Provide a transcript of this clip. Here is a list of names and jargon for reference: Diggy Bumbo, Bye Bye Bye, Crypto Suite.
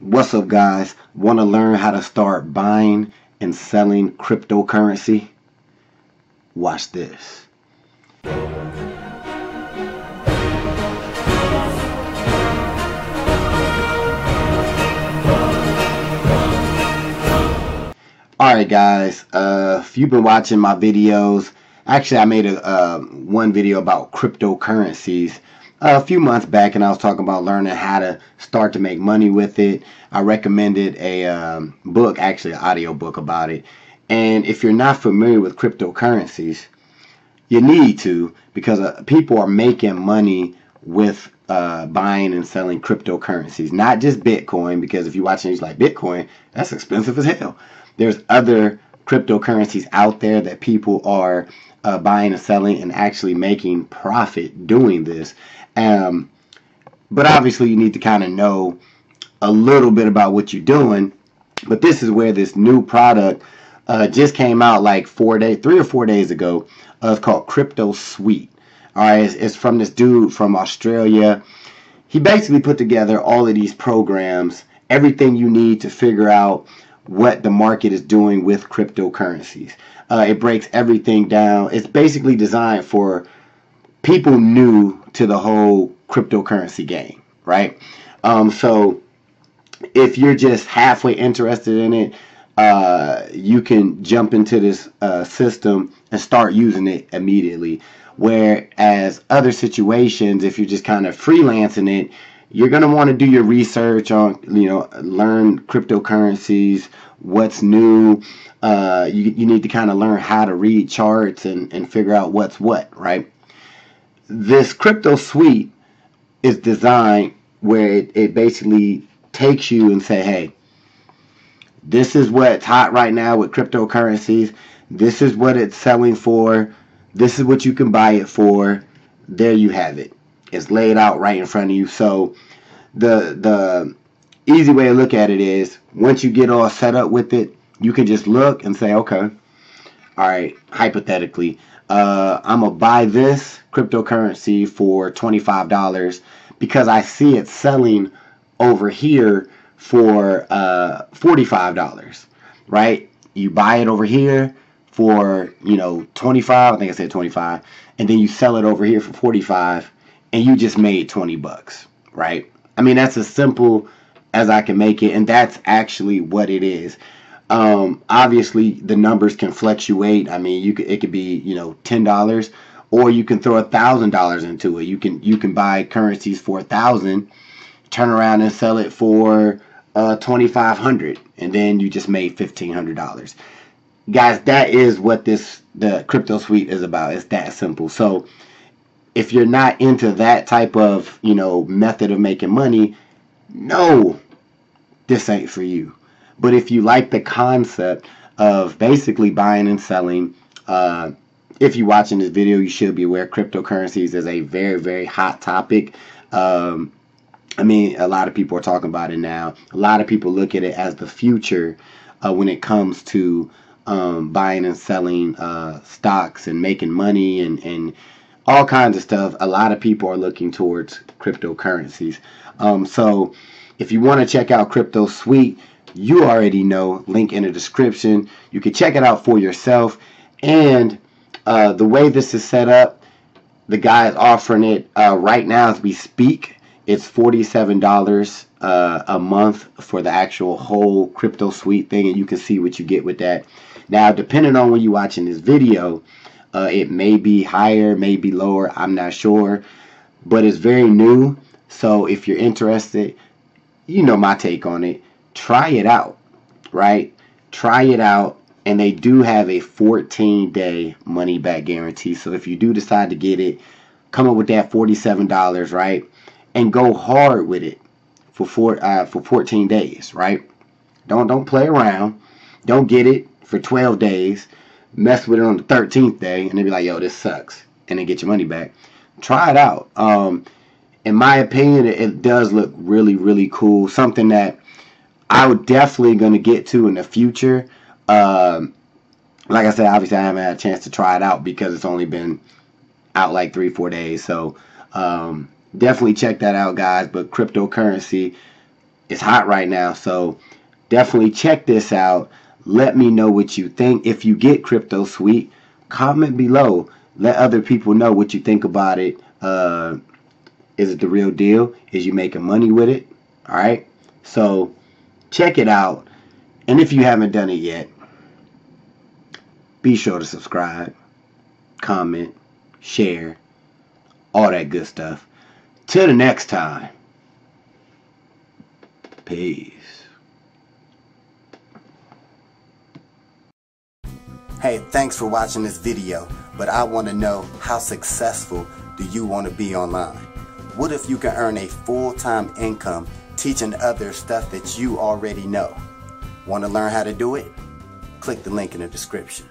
What's up, guys? Want to learn how to start buying and selling cryptocurrency? Watch this. Alright guys, if you've been watching my videos, actually I made one video about cryptocurrencies a few months back, and I was talking about learning how to start to make money with it. I recommended a book, actually an audio book about it. And if you're not familiar with cryptocurrencies, you need to, because people are making money with buying and selling cryptocurrencies, not just Bitcoin, because if you're watching these like Bitcoin, that's expensive as hell. There's other cryptocurrencies out there that people are buying and selling and actually making profit doing this. But obviously you need to kind of know a little bit about what you're doing. But this is where this new product just came out like 3 or 4 days ago. It's called Crypto Suite. All right, it's from this dude from Australia. He basically put together all of these programs, everything you need to figure out what the market is doing with cryptocurrencies. It breaks everything down. It's basically designed for people new to the whole cryptocurrency game, right? So if you're just halfway interested in it, you can jump into this system and start using it immediately. Whereas other situations, if you're just kind of freelancing it, you're going to want to do your research on, you know, learn cryptocurrencies, what's new. You need to kind of learn how to read charts and figure out what's what, right? This Crypto Suite is designed where it basically takes you and say, hey, this is what's hot right now with cryptocurrencies. This is what it's selling for. This is what you can buy it for. There you have it. It's laid out right in front of you. So the easy way to look at it is, once you get all set up with it, you can just look and say, okay, all right, hypothetically, I'm gonna buy this cryptocurrency for $25 because I see it selling over here for $45, right? You buy it over here for, you know, 25, I think I said 25, and then you sell it over here for 45. And you just made 20 bucks, right? I mean, that's as simple as I can make it, and that's actually what it is. Obviously, the numbers can fluctuate. I mean, it could be, you know, $10, or you can throw $1,000 into it. You can buy currencies for $1,000, turn around and sell it for $2,500, and then you just made $1,500. Guys, that is what the Crypto Suite is about. It's that simple. So if you're not into that type of, you know, method of making money, no, this ain't for you. But if you like the concept of basically buying and selling, if you're watching this video, you should be aware cryptocurrencies is a very, very hot topic. I mean, a lot of people are talking about it now. A lot of people look at it as the future when it comes to buying and selling stocks and making money and all kinds of stuff. A lot of people are looking towards cryptocurrencies. So if you want to check out Crypto Suite, you already know, link in the description. You can check it out for yourself. And the way this is set up, the guy is offering it right now as we speak. It's $47 a month for the actual whole Crypto Suite thing, and you can see what you get with that. Now, depending on when you're watching this video, it may be higher, may be lower, I'm not sure, but it's very new. So if you're interested, you know my take on it, try it out, right? Try it out. And they do have a 14-day money back guarantee. So if you do decide to get it, come up with that $47, right, and go hard with it for 14 days, right? Don't play around. Don't get it for 12 days. Mess with it on the 13th day and they'll be like, yo, this sucks, and then get your money back. Try it out. In my opinion, it does look really, really cool, something that I would definitely gonna get to in the future. Like I said, obviously I haven't had a chance to try it out because it's only been out like 3-4 days. So definitely check that out, guys. But cryptocurrency, is hot right now. So definitely check this out. Let me know what you think. If you get Crypto Suite, comment below. Let other people know what you think about it. Is it the real deal? Is you making money with it? All right. So check it out. And if you haven't done it yet, be sure to subscribe, comment, share, all that good stuff. Till the next time. Peace. Hey, thanks for watching this video, but I want to know, how successful do you want to be online? What if you can earn a full-time income teaching others stuff that you already know? Want to learn how to do it? Click the link in the description.